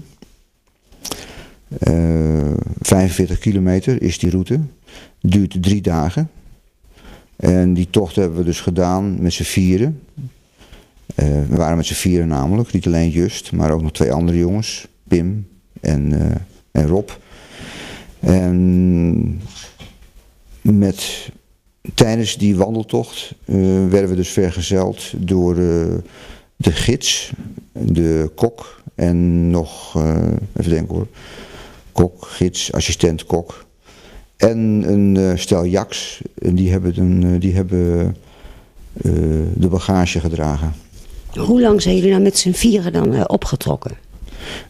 Uh, vijfenveertig kilometer is die route, duurt drie dagen en die tocht hebben we dus gedaan met z'n vieren. Uh, we waren met z'n vieren namelijk, niet alleen Just, maar ook nog twee andere jongens, Pim en, uh, en Rob. En met, tijdens die wandeltocht uh, werden we dus vergezeld door uh, de gids, de kok en nog, uh, even denken hoor, kok, gids, assistent, kok. En een uh, stel jaks, en die hebben, een, die hebben uh, de bagage gedragen. Hoe lang zijn jullie nou met z'n vieren dan uh, opgetrokken?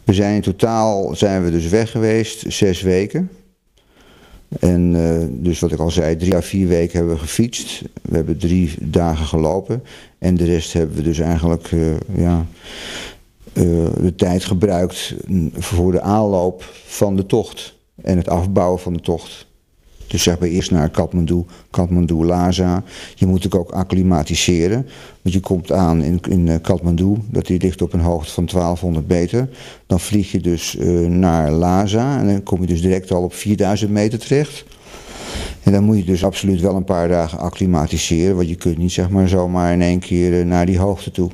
We zijn in totaal, zijn we dus weg geweest, zes weken. En uh, dus wat ik al zei, drie à vier weken hebben we gefietst. We hebben drie dagen gelopen. En de rest hebben we dus eigenlijk, uh, ja... Uh, de tijd gebruikt voor de aanloop van de tocht en het afbouwen van de tocht. Dus zeg maar eerst naar Kathmandu, Kathmandu, Lhasa. Je moet natuurlijk ook acclimatiseren, want je komt aan in, in Kathmandu, dat die ligt op een hoogte van twaalfhonderd meter. Dan vlieg je dus uh, naar Lhasa en dan kom je dus direct al op vierduizend meter terecht. En dan moet je dus absoluut wel een paar dagen acclimatiseren, want je kunt niet zeg maar zomaar in één keer uh, naar die hoogte toe.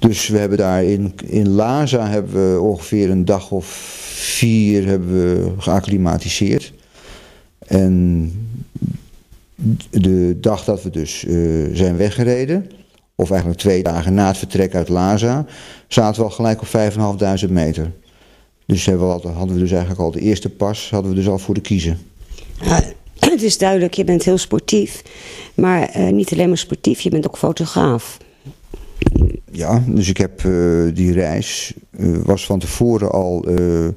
Dus we hebben daar in, in Lhasa hebben we ongeveer een dag of vier hebben we geacclimatiseerd. En de dag dat we dus uh, zijn weggereden, of eigenlijk twee dagen na het vertrek uit Lhasa, zaten we al gelijk op vijfduizend vijfhonderd meter. Dus hebben we al, hadden we dus eigenlijk al de eerste pas, hadden we dus al voor de kiezen. Ja, het is duidelijk, je bent heel sportief, maar uh, niet alleen maar sportief, je bent ook fotograaf. Ja, dus ik heb uh, die reis, uh, was van tevoren al, uh,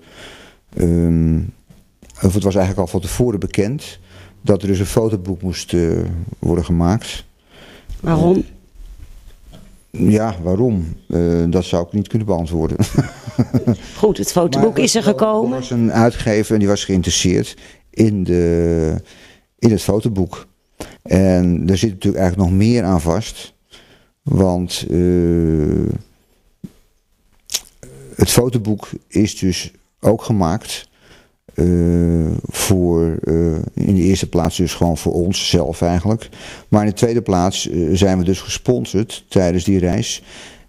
um, of het was eigenlijk al van tevoren bekend, dat er dus een fotoboek moest uh, worden gemaakt. Waarom? Uh, ja, waarom? Uh, dat zou ik niet kunnen beantwoorden. Goed, het fotoboek is er gekomen. Er was een uitgever en die was geïnteresseerd in, de, in het fotoboek. En daar zit natuurlijk eigenlijk nog meer aan vast. Want uh, het fotoboek is dus ook gemaakt uh, voor, uh, in de eerste plaats dus gewoon voor ons zelf eigenlijk. Maar in de tweede plaats uh, zijn we dus gesponsord tijdens die reis.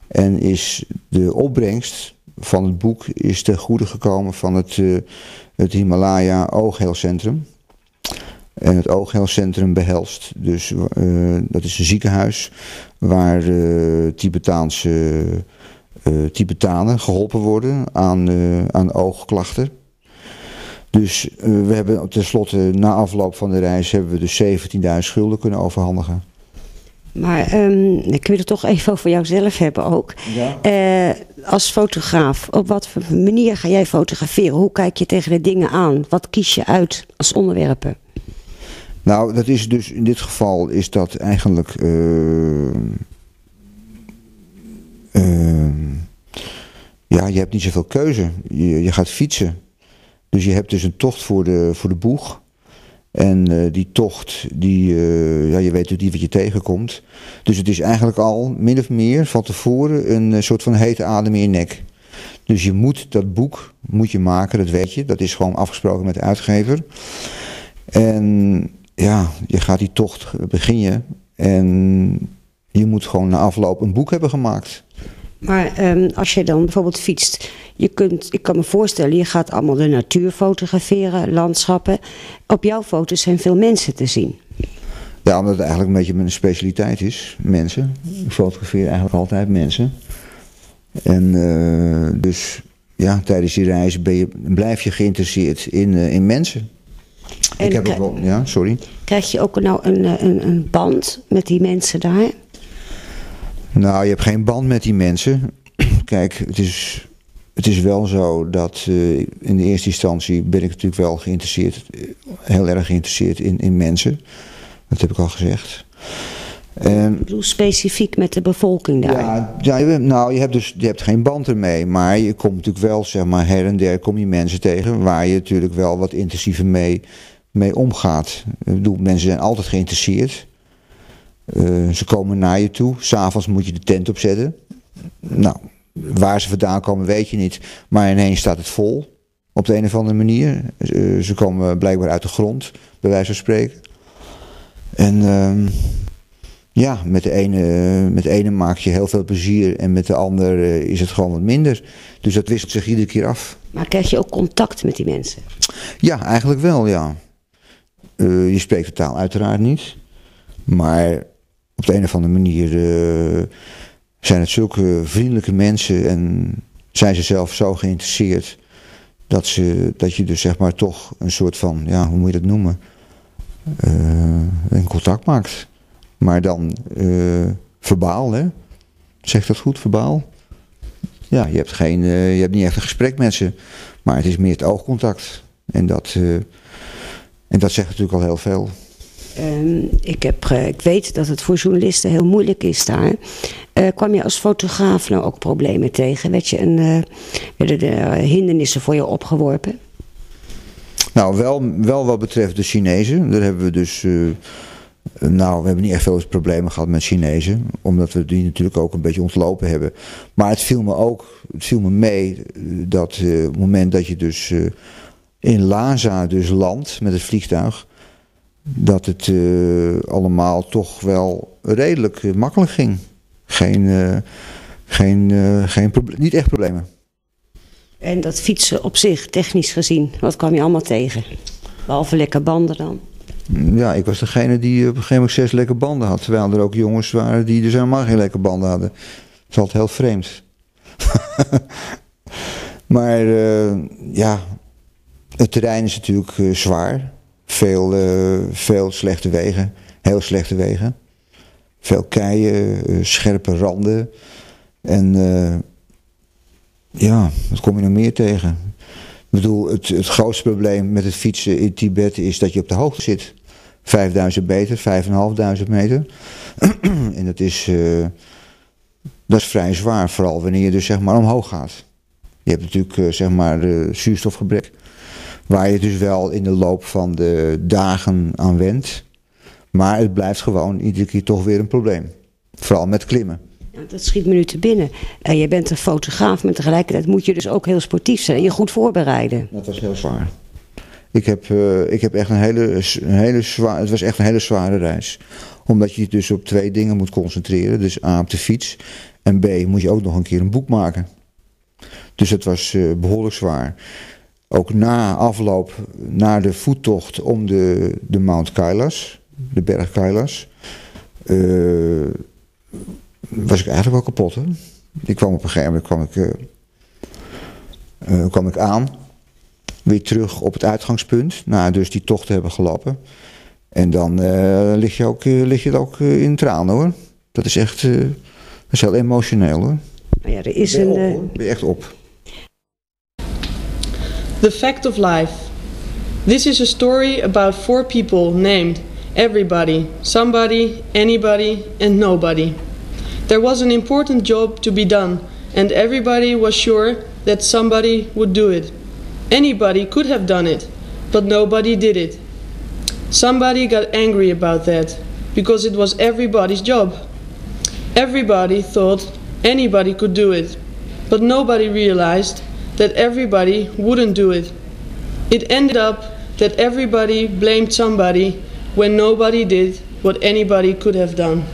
En is de opbrengst van het boek is ten goede gekomen van het, uh, het Himalaya oogheelcentrum. En het oogheelcentrum behelst, dus uh, dat is een ziekenhuis waar uh, Tibetaanse uh, Tibetanen geholpen worden aan, uh, aan oogklachten. Dus uh, we hebben tenslotte na afloop van de reis hebben we dus zeventienduizend gulden kunnen overhandigen. Maar um, ik wil het toch even over jouzelf hebben ook. Ja. Uh, als fotograaf, op wat voor manier ga jij fotograferen? Hoe kijk je tegen de dingen aan? Wat kies je uit als onderwerpen? Nou, dat is dus in dit geval is dat eigenlijk uh, uh, ja, je hebt niet zoveel keuze. Je, je gaat fietsen Dus je hebt dus een tocht voor de, voor de boeg. En uh, die tocht, die, uh, ja, je weet natuurlijk niet wat je tegenkomt. Dus het is eigenlijk al min of meer van tevoren een uh, soort van hete adem in je nek. Dus je moet dat boek moet je maken, dat weet je. Dat is gewoon afgesproken met de uitgever. En ja, je gaat die tocht, begin je. En je moet gewoon na afloop een boek hebben gemaakt. Maar um, als je dan bijvoorbeeld fietst, je kunt, ik kan me voorstellen, je gaat allemaal de natuur fotograferen, landschappen. Op jouw foto's zijn veel mensen te zien. Ja, omdat het eigenlijk een beetje mijn specialiteit is, mensen. Ik fotografeer eigenlijk altijd mensen. En uh, dus ja, tijdens die reis ben je, blijf je geïnteresseerd in, uh, in mensen. En ik heb ook wel, ja, sorry. Krijg je ook nou een, een, een band met die mensen daar? Nou, je hebt geen band met die mensen. Kijk, het is, het is wel zo dat uh, in de eerste instantie ben ik natuurlijk wel geïnteresseerd, heel erg geïnteresseerd in, in mensen. Dat heb ik al gezegd. En, ik bedoel specifiek met de bevolking daar. Ja, ja, nou, je hebt dus je hebt geen band ermee, maar je komt natuurlijk wel, zeg maar, her en der kom je mensen tegen waar je natuurlijk wel wat intensiever mee, mee omgaat. Ik bedoel, mensen zijn altijd geïnteresseerd. Uh, ze komen naar je toe. 's Avonds moet je de tent opzetten. Nou, waar ze vandaan komen weet je niet. Maar ineens staat het vol. Op de een of andere manier. Uh, ze komen blijkbaar uit de grond. Bij wijze van spreken. En uh, ja, met de, ene, uh, met de ene maak je heel veel plezier. En met de ander uh, is het gewoon wat minder. Dus dat wisselt zich iedere keer af. Maar krijg je ook contact met die mensen? Ja, eigenlijk wel, ja. Uh, je spreekt de taal uiteraard niet. Maar op de een of andere manier uh, zijn het zulke vriendelijke mensen en zijn ze zelf zo geïnteresseerd dat, ze, dat je dus zeg maar toch een soort van, ja, hoe moet je dat noemen, uh, een contact maakt. Maar dan uh, verbaal, hè? Zeg dat goed, verbaal? Ja, je hebt, geen, uh, je hebt niet echt een gesprek met ze, maar het is meer het oogcontact. En dat, uh, en dat zegt natuurlijk al heel veel. Um, ik, heb, uh, ik weet dat het voor journalisten heel moeilijk is daar. Uh, kwam je als fotograaf nou ook problemen tegen? Werd je een, uh, werden er hindernissen voor je opgeworpen? Nou, wel, wel wat betreft de Chinezen. Daar hebben we dus... Uh, nou, we hebben niet echt veel problemen gehad met Chinezen. Omdat we die natuurlijk ook een beetje ontlopen hebben. Maar het viel me ook het viel me mee dat uh, het moment dat je dus uh, in Lhasa dus landt met het vliegtuig... dat het uh, allemaal toch wel redelijk uh, makkelijk ging. Geen, uh, geen, uh, geen proble- niet echt problemen. En dat fietsen op zich, technisch gezien, wat kwam je allemaal tegen? Behalve lekke banden dan? Ja, ik was degene die op een gegeven moment zes lekke banden had. Terwijl er ook jongens waren die dus helemaal geen lekke banden hadden. Dat is altijd heel vreemd. Maar uh, ja, het terrein is natuurlijk uh, zwaar. Veel, uh, veel slechte wegen, heel slechte wegen. Veel keien, uh, scherpe randen. En uh, ja, wat kom je nog meer tegen? Ik bedoel, het, het grootste probleem met het fietsen in Tibet is dat je op de hoogte zit. vijfduizend meter, vijfduizend vijfhonderd meter. En dat is, uh, dat is vrij zwaar, vooral wanneer je dus zeg maar omhoog gaat. Je hebt natuurlijk uh, zeg maar uh, zuurstofgebrek. Waar je dus wel in de loop van de dagen aan wendt. Maar het blijft gewoon iedere keer toch weer een probleem. Vooral met klimmen. Ja, dat schiet me nu te binnen. Uh, je bent een fotograaf, maar tegelijkertijd moet je dus ook heel sportief zijn. En je goed voorbereiden. Dat was heel zwaar. Ik heb, uh, ik heb echt een hele, een hele zwaar, het was echt een hele zware reis. Omdat je je dus op twee dingen moet concentreren. Dus A, op de fiets. En B, moet je ook nog een keer een boek maken. Dus dat was uh, behoorlijk zwaar. Ook na afloop naar de voettocht om de, de Mount Kailas, de berg Kailas, uh, was ik eigenlijk wel kapot. Hè? Ik kwam op een gegeven moment kwam ik, uh, uh, kwam ik aan, weer terug op het uitgangspunt, na dus die tocht te hebben gelopen. En dan uh, lig je ook, uh, lig je ook uh, in tranen hoor. Dat is echt uh, dat is heel emotioneel hoor. Ja, er is ben je een, op, hoor. Ben je echt op. The Fact of Life. This is a story about four people named everybody, somebody, anybody and nobody. There was an important job to be done and everybody was sure that somebody would do it. Anybody could have done it, but nobody did it. Somebody got angry about that, because it was everybody's job. Everybody thought anybody could do it, but nobody realized that everybody wouldn't do it. It ended up that everybody blamed somebody when nobody did what anybody could have done.